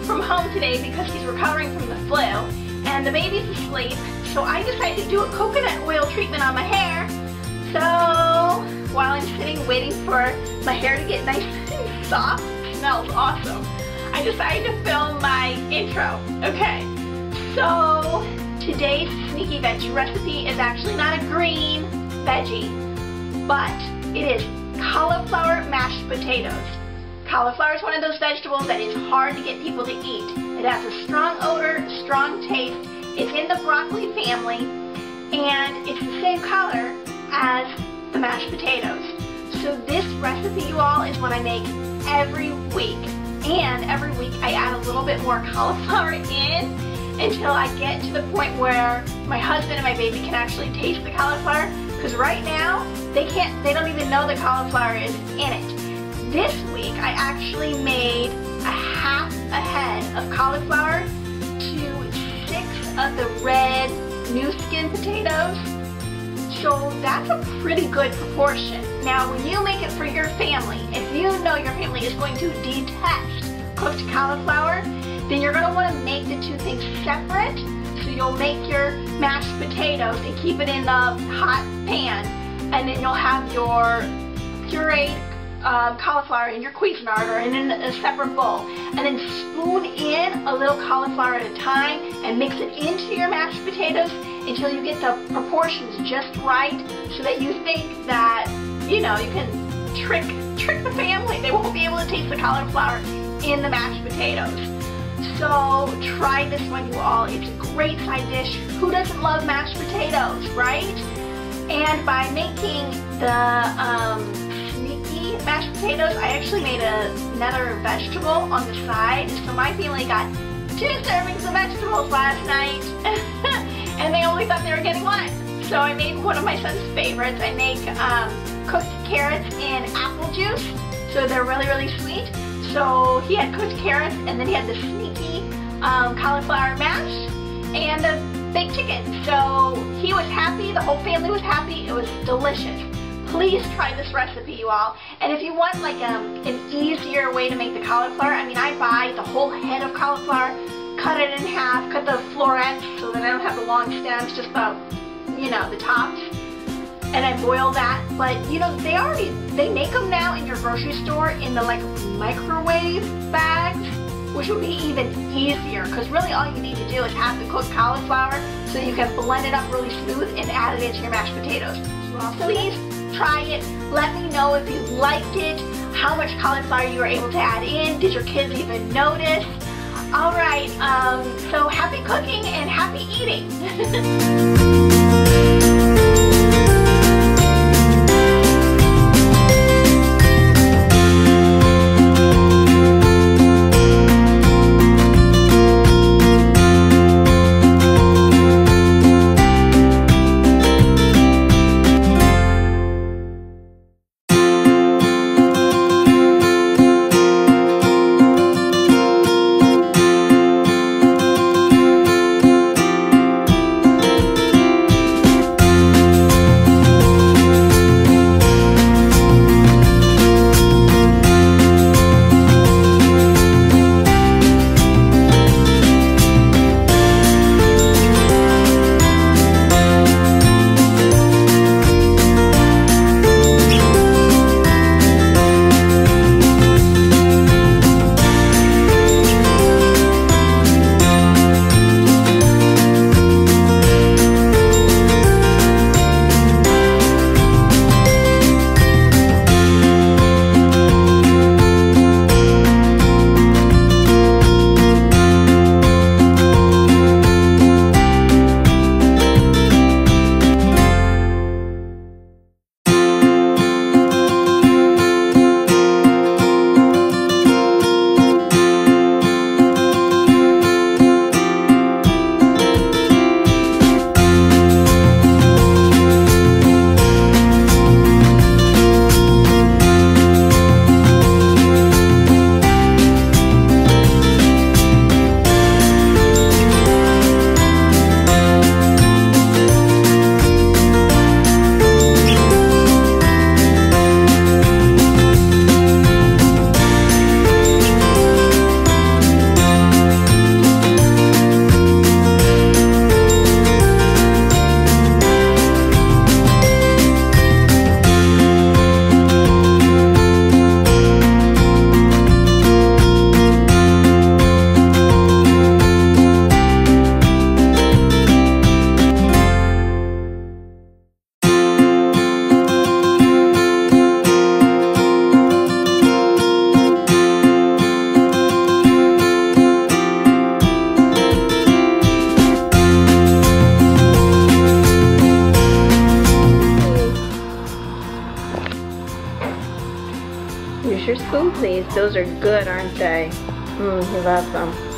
from home today because he's recovering from the flu and the baby's asleep, so I decided to do a coconut oil treatment on my hair. So while I'm sitting waiting for my hair to get nice and soft, it smells awesome, I decided to film my intro. Okay, so today's Sneaky Veg recipe is actually not a green veggie, but it is cauliflower mashed potatoes. Cauliflower is one of those vegetables that is hard to get people to eat. It has a strong odor, strong taste. It's in the broccoli family, and it's the same color as the mashed potatoes. So this recipe, you all, is one I make every week. And every week I add a little bit more cauliflower in until I get to the point where my husband and my baby can actually taste the cauliflower, because right now they don't even know the cauliflower is in it. This week I actually made a half a head of cauliflower to 6 of the red new skin potatoes. So that's a pretty good proportion. Now when you make it for your family, if you know your family is going to detest cooked cauliflower, then you're going to want to make the two things separate. So you'll make your mashed potatoes and keep it in the hot pan, and then you'll have your pureed cauliflower in your Cuisinart or in a separate bowl, and then spoon in a little cauliflower at a time and mix it into your mashed potatoes until you get the proportions just right, so that you think that, you know, you can trick the family. They won't be able to taste the cauliflower in the mashed potatoes. So try this one, you all. It's a great side dish. Who doesn't love mashed potatoes, right? And by making the mashed potatoes, I actually made another vegetable on the side, so my family got 2 servings of vegetables last night, and they only thought they were getting 1. So I made one of my son's favorites. I make cooked carrots in apple juice, so they're really, really sweet. So he had cooked carrots, and then he had the sneaky cauliflower mash, and the baked chicken. So he was happy, the whole family was happy, it was delicious. Please try this recipe, you all. And if you want like an easier way to make the cauliflower, I mean, I buy the whole head of cauliflower, cut it in half, cut the florets so that I don't have the long stems, just the, you know, the tops, and I boil that. But you know, they make them now in your grocery store in the like microwave bags, which would be even easier, because really all you need to do is have the cooked cauliflower so you can blend it up really smooth and add it into your mashed potatoes. Please try it. Let me know if you liked it, how much cauliflower you were able to add in. Did your kids even notice? All right, so happy cooking and happy eating. finish your spoon, please. Those are good, aren't they? Mmm, he loves them.